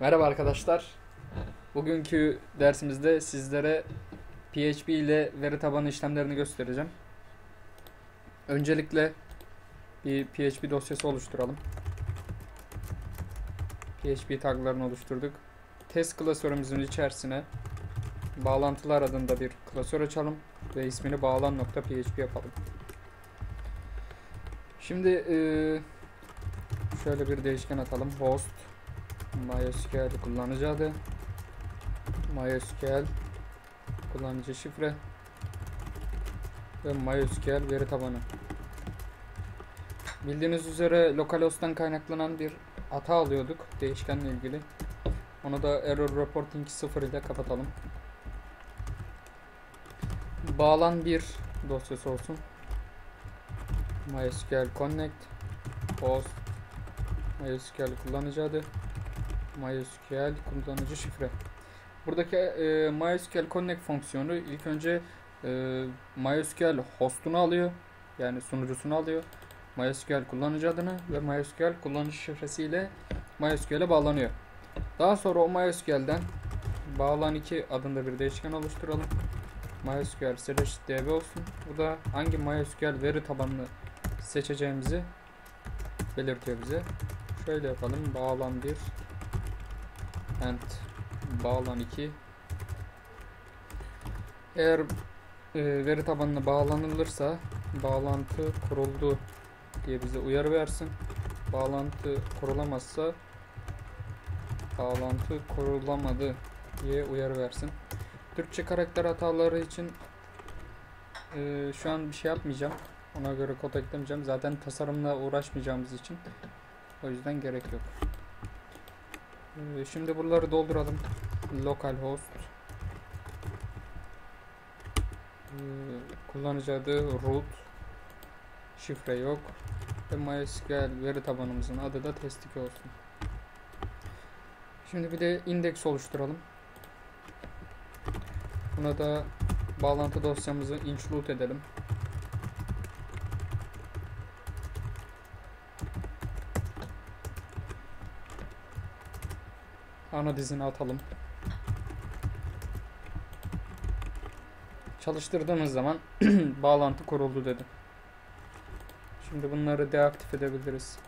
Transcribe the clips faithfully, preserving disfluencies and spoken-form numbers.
Merhaba arkadaşlar. Bugünkü dersimizde sizlere P H P ile veri tabanı işlemlerini göstereceğim. Öncelikle bir P H P dosyası oluşturalım. P H P taglarını oluşturduk. Test klasörümüzün içerisine bağlantılar adında bir klasör açalım ve ismini bağlan.php yapalım. Şimdi şöyle bir değişken atalım. Host MySQL kullanıcı adı, MySQL kullanıcı şifre ve MySQL veri tabanı. Bildiğiniz üzere localhost'tan kaynaklanan bir hata alıyorduk değişkenle ilgili. Onu da error reporting sıfır ile kapatalım. Bağlan bir dosyası olsun. MySQL connect host MySQL kullanıcı adı, MySQL kullanıcı şifre. Buradaki e, MySQL Connect fonksiyonu ilk önce e, MySQL host'unu alıyor, yani sunucusunu alıyor, MySQL kullanıcı adını ve MySQL kullanıcı şifresiyle MySQL'e bağlanıyor. Daha sonra o MySQL'den bağlan iki adında bir değişken oluşturalım. MySQL slash db olsun. Bu da hangi MySQL veri tabanını seçeceğimizi belirtiyor bize. Şöyle yapalım. Bağlan bir and bağlan iki. Eğer e, veri tabanına bağlanılırsa bağlantı kuruldu diye bize uyarı versin. Bağlantı kurulamazsa bağlantı kurulamadı diye uyarı versin. Türkçe karakter hataları için e, şu an bir şey yapmayacağım. Ona göre kod eklemeyeceğim. Zaten tasarımla uğraşmayacağımız için o yüzden gerek yok. Şimdi buraları dolduralım. Localhost kullanıcı adı root, şifre yok ve MySQL veri tabanımızın adı da test iki olsun. Şimdi bir de indeks oluşturalım. Buna da bağlantı dosyamızı include edelim. Ana dizini atalım. Çalıştırdığımız zaman bağlantı kuruldu dedi. Şimdi bunları deaktif edebiliriz.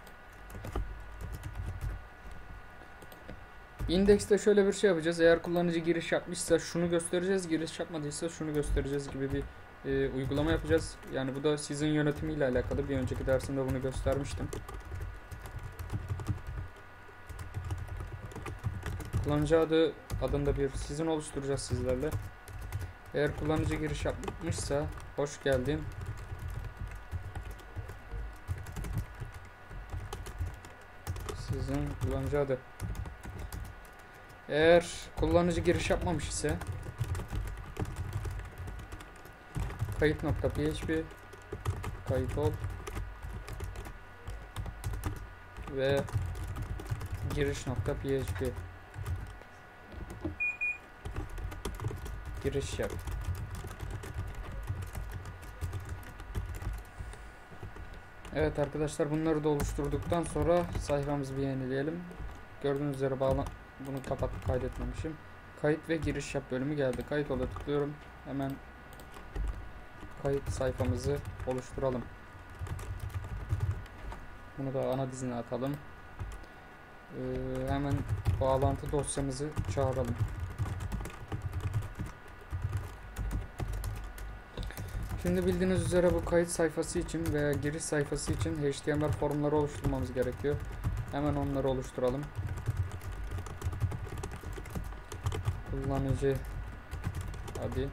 İndekste şöyle bir şey yapacağız. Eğer kullanıcı giriş yapmışsa şunu göstereceğiz, giriş yapmadıysa şunu göstereceğiz gibi bir e, uygulama yapacağız. Yani bu da sizin yönetimiyle alakalı. Bir önceki dersimde bunu göstermiştim. Kullanıcı adı adında bir sizin oluşturacağız sizlerle. Eğer kullanıcı giriş yapmışsa hoş geldin. Sizin kullanıcı adı. Eğer kullanıcı giriş yapmamış ise kayıt.php kayıt ol ve giriş.php giriş yap. Evet arkadaşlar, bunları da oluşturduktan sonra sayfamızı bir yenileyelim. Gördüğünüz üzere bağlan bunu kapatıp kaydetmemişim. Kayıt ve giriş yap bölümü geldi. Kayıt ola tıklıyorum. Hemen kayıt sayfamızı oluşturalım. Bunu da ana dizine atalım. Ee, hemen bağlantı dosyamızı çağıralım. Şimdi bildiğiniz üzere bu kayıt sayfası için veya giriş sayfası için H T M L formları oluşturmamız gerekiyor. Hemen onları oluşturalım. Kullanıcı adı,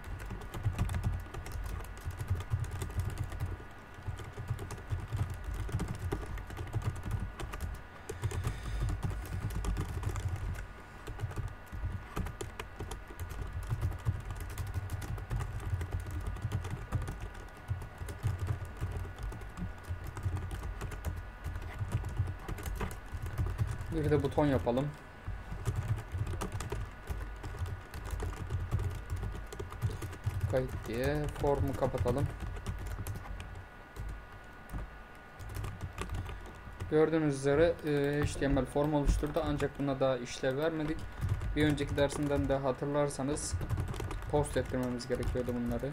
bir de buton yapalım. Kayıt diye formu kapatalım. Gördüğünüz üzere H T M L form oluşturdu, ancak buna daha işlev vermedik. Bir önceki dersinden de hatırlarsanız post ettirmemiz gerekiyordu bunları.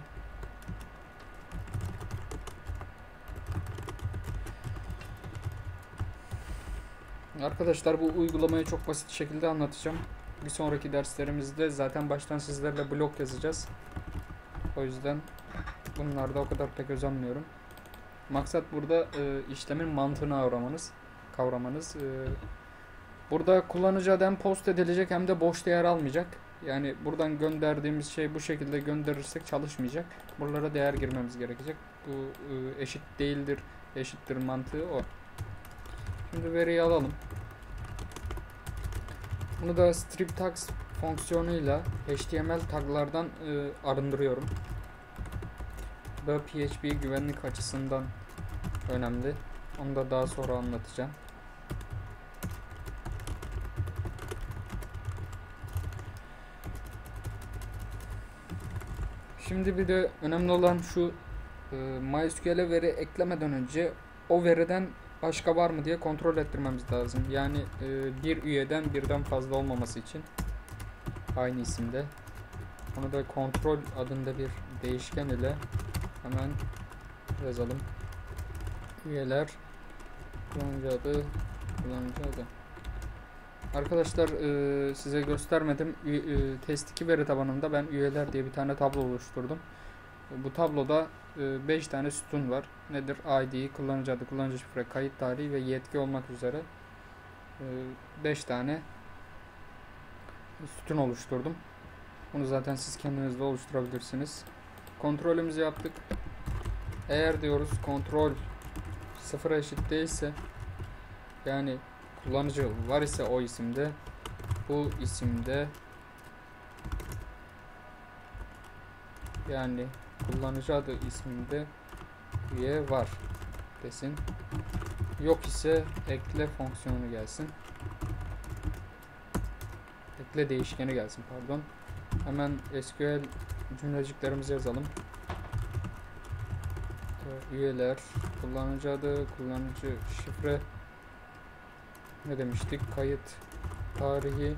Arkadaşlar, bu uygulamayı çok basit şekilde anlatacağım. Bir sonraki derslerimizde zaten baştan sizlerle blog yazacağız. O yüzden bunlarda o kadar pek özenmiyorum. Maksat burada e, işlemin mantığını avramanız, kavramanız. E, burada kullanıcı adem post edilecek hem de boş değer almayacak. Yani buradan gönderdiğimiz şey bu şekilde gönderirsek çalışmayacak. Buralara değer girmemiz gerekecek. Bu e, eşit değildir, eşittir mantığı o. Şimdi veriyi alalım. Bunu da strip tags fonksiyonuyla H T M L taglardan e, arındırıyorum. Bu P H P güvenlik açısından önemli. Onu da daha sonra anlatacağım. Şimdi bir de önemli olan şu, e, MySQL'e veri eklemeden önce o veriden başka var mı diye kontrol ettirmemiz lazım. Yani e, bir üyeden birden fazla olmaması için aynı isimde. Onu da kontrol adında bir değişken ile hemen yazalım. Üyeler, kullanıcı adı, kullanıcı adı. Arkadaşlar, e, size göstermedim. Ü, e, test iki veri tabanında ben üyeler diye bir tane tablo oluşturdum. Bu tabloda beş tane sütun var. Nedir? I D, kullanıcı adı, kullanıcı şifre, kayıt tarihi ve yetki olmak üzere beş tane sütun oluşturdum. Bunu zaten siz kendiniz de oluşturabilirsiniz. Kontrolümüzü yaptık. Eğer diyoruz kontrol sıfıra eşit değilse, yani kullanıcı var ise o isimde, bu isimde, yani kullanıcı adı isminde üye var desin. Yok ise ekle fonksiyonu gelsin. Ekle değişkeni gelsin, pardon. Hemen S Q L cümleciklerimizi yazalım. Üyeler, kullanıcı adı, kullanıcı şifre, ne demiştik? Kayıt tarihi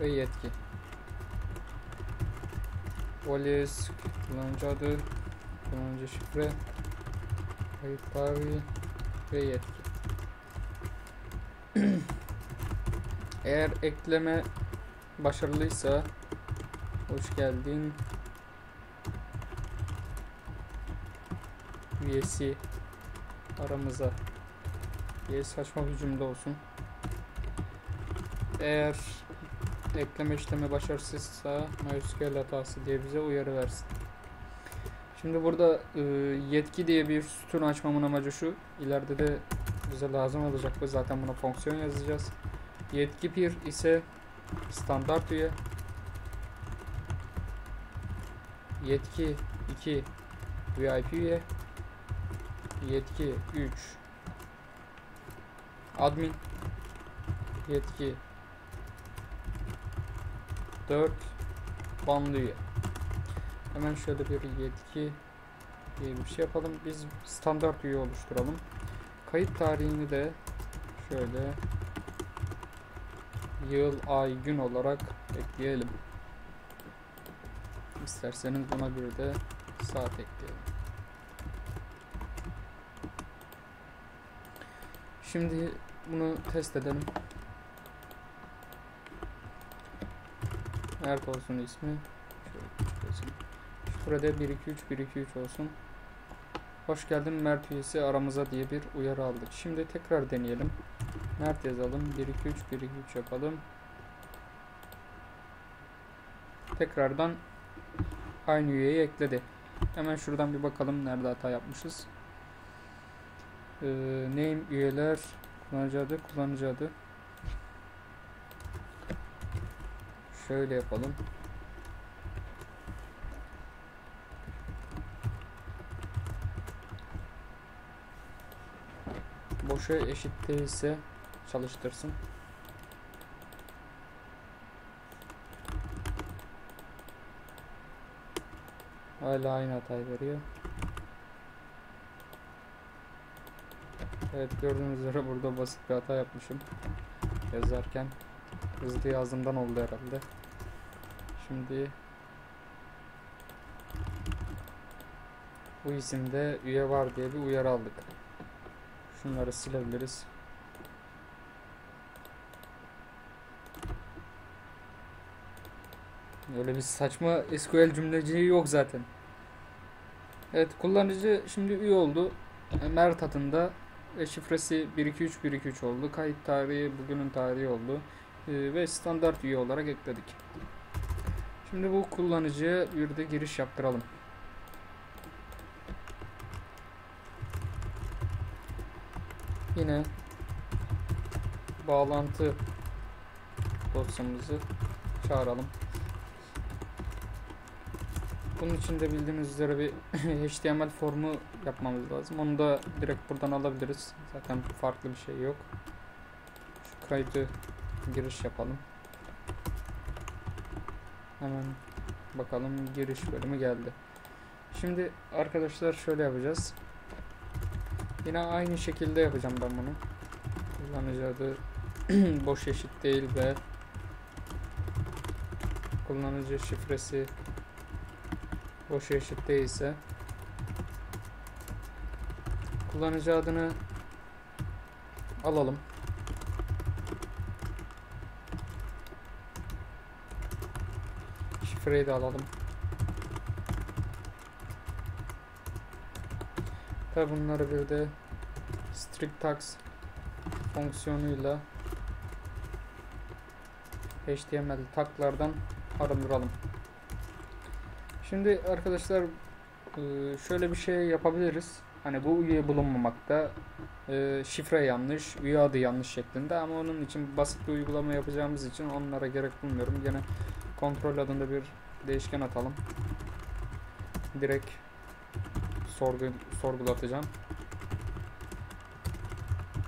ve yetki. Polis, kullanıcı adı, kullanıcı şifre, kayıt tarihi ve yetki. Eğer ekleme başarılıysa hoş geldin üyesi aramıza diye saçma bir cümle olsun. Eğer ekleme işlemi başarısızsa MySQL hatası diye bize uyarı versin. Şimdi burada e, yetki diye bir sütun açmamın amacı şu, ileride de bize lazım olacak ve zaten buna fonksiyon yazacağız. Yetki bir ise standart üye, yetki iki V I P üye, yetki üç admin, yetki dört banlı üye. Hemen şöyle bir yetki diye bir şey yapalım. Biz standart üye oluşturalım. Kayıt tarihini de şöyle yıl, ay, gün olarak ekleyelim. İsterseniz buna göre de saat ekleyelim. Şimdi bunu test edelim. Mert olsun ismi. Şurada bir iki üç bir iki üç olsun. Hoş geldin Mert üyesi aramıza diye bir uyarı aldık. Şimdi tekrar deneyelim. Mert yazalım. bir iki üç bir iki üç yapalım. Tekrardan aynı üyeyi ekledi. Hemen şuradan bir bakalım nerede hata yapmışız. Ee, name üyeler, kullanıcı adı, kullanıcı adı. Şöyle yapalım. Boşa eşit değilse çalıştırsın. Hala aynı hatayı veriyor. Evet, gördüğünüz üzere burada basit bir hata yapmışım. Yazarken hızlı yazdığımdan oldu herhalde. Şimdi bu isimde üye var diye bir uyarı aldık. Şunları silebiliriz. Öyle bir saçma S Q L cümleciği yok zaten. Evet, kullanıcı şimdi üye oldu. Mert adında ve şifresi bir iki üç bir iki üç oldu. Kayıt tarihi bugünün tarihi oldu. Ve standart üye olarak ekledik. Şimdi bu kullanıcıya bir de giriş yaptıralım. Yine bağlantı dosyamızı çağıralım. Bunun için de bildiğiniz üzere bir H T M L formu yapmamız lazım. Onu da direkt buradan alabiliriz. Zaten farklı bir şey yok. Şu kaydı giriş yapalım. Hemen bakalım, giriş bölümü geldi. Şimdi arkadaşlar şöyle yapacağız. Yine aynı şekilde yapacağım ben bunu. Kullanıcı adı boş eşit değil ve kullanıcı şifresi boş eşit değilse kullanıcı adını alalım. Şifreyi de alalım. Tabi bunları bir de strip tags fonksiyonuyla H T M L taglardan arındıralım. Şimdi arkadaşlar şöyle bir şey yapabiliriz. Hani bu üye bulunmamakta, şifre yanlış, üye adı yanlış şeklinde, ama onun için basit bir uygulama yapacağımız için onlara gerek bulmuyorum. Yine kontrol adında bir değişken atalım. Direkt sorgu sorgulatacağım.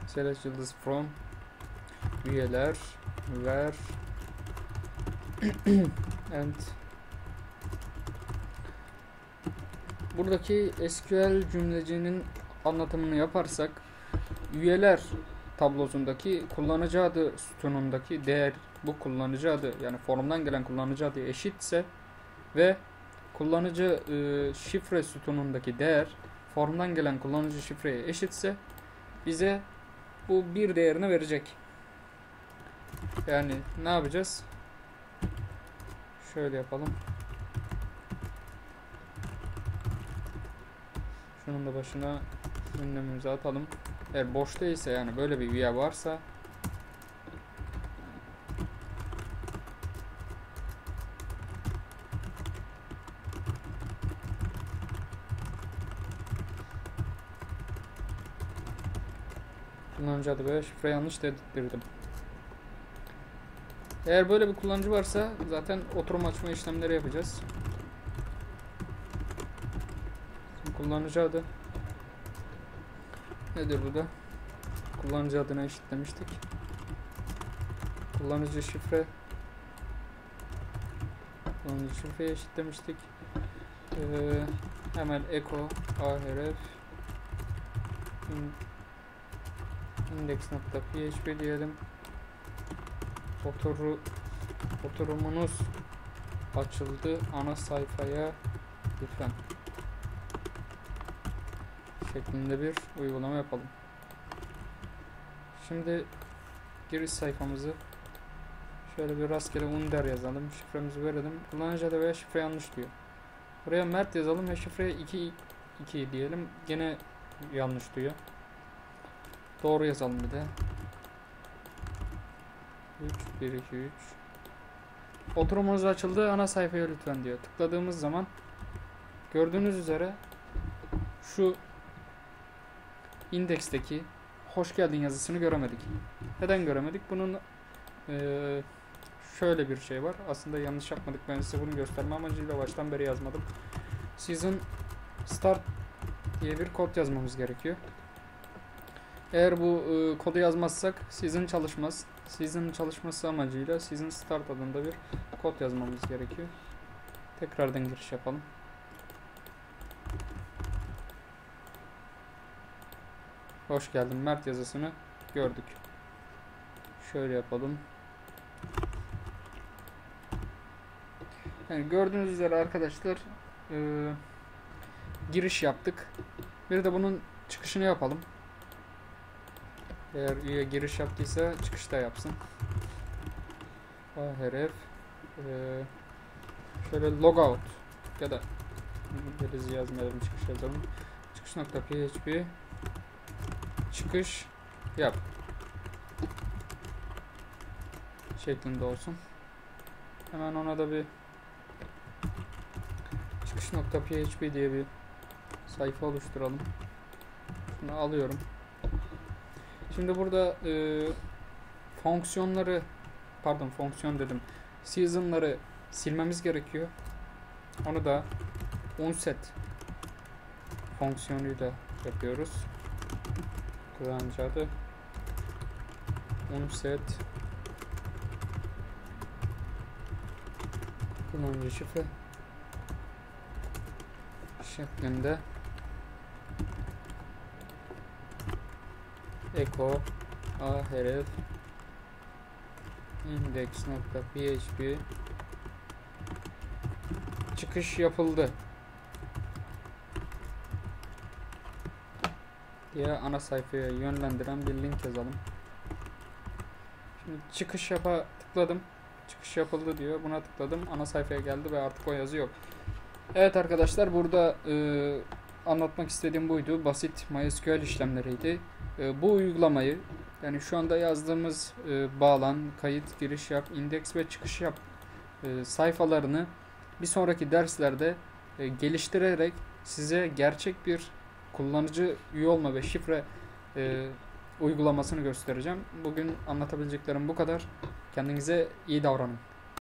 Select yıldız from üyeler ver and buradaki S Q L cümlecinin anlatımını yaparsak, üyeler tablosundaki kullanıcı adı sütunundaki değer bu kullanıcı adı, yani formdan gelen kullanıcı adı eşitse ve kullanıcı e, şifre sütunundaki değer formdan gelen kullanıcı şifreye eşitse bize bu bir değerini verecek. Yani ne yapacağız? Şöyle yapalım. Şunun da başına ünlemimizi atalım. Eğer boş değilse, yani böyle bir üye varsa kullanıcı adı böyle şifre yanlış dedirttirdim. Eğer böyle bir kullanıcı varsa zaten oturum açma işlemleri yapacağız. Kullanıcı adı nedir bu da? Kullanıcı adına eşitlemiştik. Kullanıcı şifre kullanıcı şifreye eşitlemiştik. Ee, hemen echo arf index.php diyelim. Oturu, oturumunuz açıldı, ana sayfaya lütfen şeklinde bir uygulama yapalım. Şimdi giriş sayfamızı şöyle bir rastgele under yazalım. Şifremizi verelim. Kullanıcı adı veya şifre yanlış diyor. Buraya Mert yazalım ve şifreye iki iki diyelim. Gene yanlış diyor. Doğru yazalım bir de. üç bir iki üç. Oturumunuz açıldı, ana sayfaya lütfen diyor. Tıkladığımız zaman gördüğünüz üzere şu indeksteki hoş geldin yazısını göremedik. Neden göremedik? Bunun e, şöyle bir şey var. Aslında yanlış yapmadık. Ben size bunu gösterme amacıyla baştan beri yazmadım. Session start diye bir kod yazmamız gerekiyor. Eğer bu e, kodu yazmazsak session çalışmaz. Session çalışması amacıyla session start adında bir kod yazmamız gerekiyor. Tekrardan giriş yapalım. Hoş geldin Mert yazısını gördük. Şöyle yapalım. Yani gördüğünüz üzere arkadaşlar e, giriş yaptık. Bir de bunun çıkışını yapalım. Eğer üye giriş yaptıysa çıkışta yapsın. Href e, şöyle logout ya da İngilizce yazmayalım, çıkış yazalım. Çıkış.php çıkış yap şeklinde olsun. Hemen ona da bir çıkış.php diye bir sayfa oluşturalım. Bunu alıyorum. Şimdi burada e, fonksiyonları pardon fonksiyon dedim. Season'ları silmemiz gerekiyor. Onu da unset fonksiyonuyla yapıyoruz. Kullanıcı adı unset, kullanıcı şifre şeklinde echo ahref index.php çıkış yapıldı diye ana sayfaya yönlendiren bir link yazalım. Şimdi çıkış yapa tıkladım. Çıkış yapıldı diyor. Buna tıkladım. Ana sayfaya geldi ve artık o yazı yok. Evet arkadaşlar, burada e, anlatmak istediğim buydu. Basit MySQL işlemleriydi. E, bu uygulamayı, yani şu anda yazdığımız e, bağlan, kayıt, giriş yap, indeks ve çıkış yap e, sayfalarını bir sonraki derslerde e, geliştirerek size gerçek bir kullanıcı üye olma ve şifre e, uygulamasını göstereceğim. Bugün anlatabileceklerim bu kadar. Kendinize iyi davranın.